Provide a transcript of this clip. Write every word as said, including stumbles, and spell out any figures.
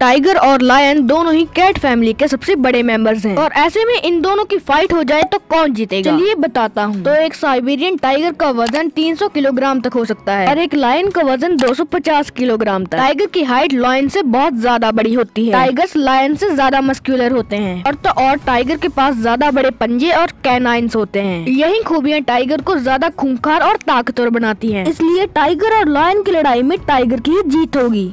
Tiger और lion दोनों ही cat family के सबसे बड़े मेंबर्स हैं और ऐसे में इन दोनों की फाइट हो जाए तो कौन जीतेगा, चलिए बताता हूँ। तो एक साइबेरियन टाइगर का वजन तीन सौ किलोग्राम तक हो सकता है और एक लायन का वजन दो सौ पचास किलोग्राम तक। टाइगर की हाइट लायन से बहुत ज्यादा बड़ी होती है। टाइगर्स लायन से ज्यादा मस्कुलर होते हैं और तो और टाइगर के पास ज्यादा बड़े पंजे और कैनाइंस होते हैं। यही खूबियाँ टाइगर को ज्यादा खूंखार और ताकतवर बनाती है, इसलिए टाइगर और लायन की लड़ाई में टाइगर की जीत होगी।